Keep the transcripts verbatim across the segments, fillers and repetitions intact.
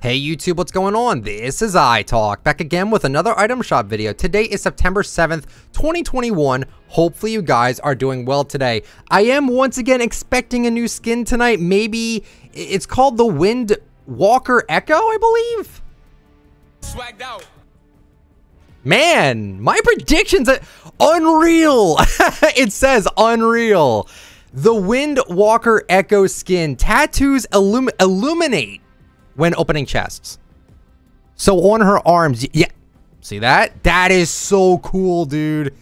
Hey YouTube, what's going on? This is iTalk, back again with another item shop video. Today is September seventh, twenty twenty-one. Hopefully you guys are doing well today. I am once again expecting a new skin tonight. Maybe it's called the Windwalker Echo, I believe? Swagged out. Man, my predictions are unreal. It says unreal. The Windwalker Echo skin. Tattoos illum illuminate when opening chests. So on her arms, yeah, see that? That is so cool, dude.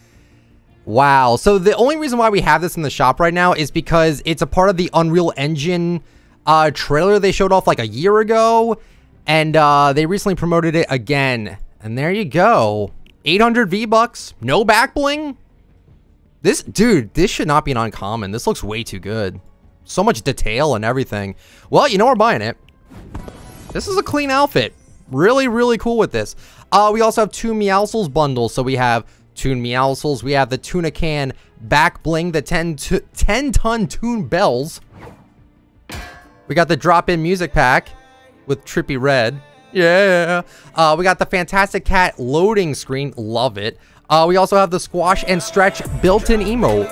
Wow. So the only reason why we have this in the shop right now is because it's a part of the Unreal Engine uh, trailer they showed off like a year ago, and uh, they recently promoted it again. And there you go. eight hundred V-Bucks, no back bling. This, dude, this should not be an uncommon. This looks way too good. So much detail and everything. Well, you know we're buying it. This is a clean outfit. Really, really cool with this. Uh, we also have two Meowsles bundles. So we have two Meowsles. We have the Tuna Can Back Bling, the ten ton Tune Bells. We got the Drop-In Music Pack with Trippy Red. Yeah. Uh, we got the Fantastic Cat Loading Screen. Love it. Uh, we also have the Squash and Stretch Built-In Emote.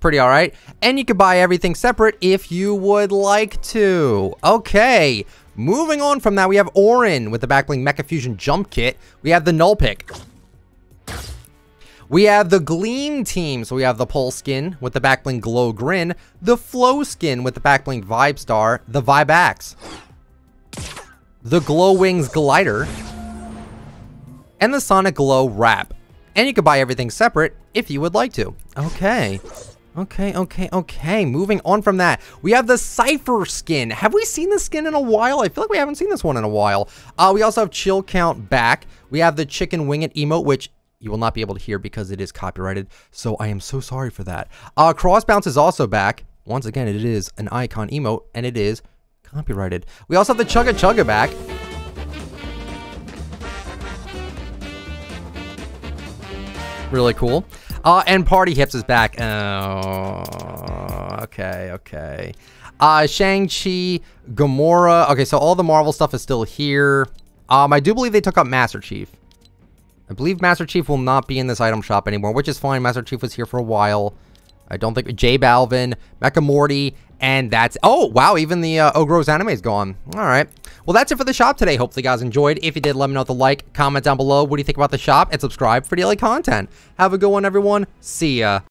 Pretty all right, and you can buy everything separate if you would like to. Okay, moving on from that, we have Orin with the Backbling Mecha Fusion Jump Kit. We have the Null Pick. We have the Gleam Team. So we have the Pole Skin with the Backbling Glow Grin, the Flow Skin with the Backbling Vibe Star, the Vibe Axe, the Glow Wings Glider, and the Sonic Glow Wrap. And you can buy everything separate if you would like to. Okay. Okay, okay, okay. Moving on from that, we have the Cypher skin. Have we seen this skin in a while? I feel like we haven't seen this one in a while. Uh, we also have Chill Count back. We have the Chicken Wing It emote, which you will not be able to hear because it is copyrighted. So I am so sorry for that. Uh, Cross Bounce is also back. Once again, it is an icon emote and it is copyrighted. We also have the Chugga Chugga back. Really cool. Uh, and Party Hips is back. Oh, okay, okay. Uh, Shang-Chi, Gamora. Okay, so all the Marvel stuff is still here. Um, I do believe they took up Master Chief. I believe Master Chief will not be in this item shop anymore, which is fine. Master Chief was here for a while. I don't think... J Balvin, Mecha Morty, and that's... Oh, wow, even the uh, Ogro's anime is gone. All right. Well, that's it for the shop today. Hopefully, you guys enjoyed. If you did, let me know with a like, comment down below. What do you think about the shop? And subscribe for daily content. Have a good one, everyone. See ya.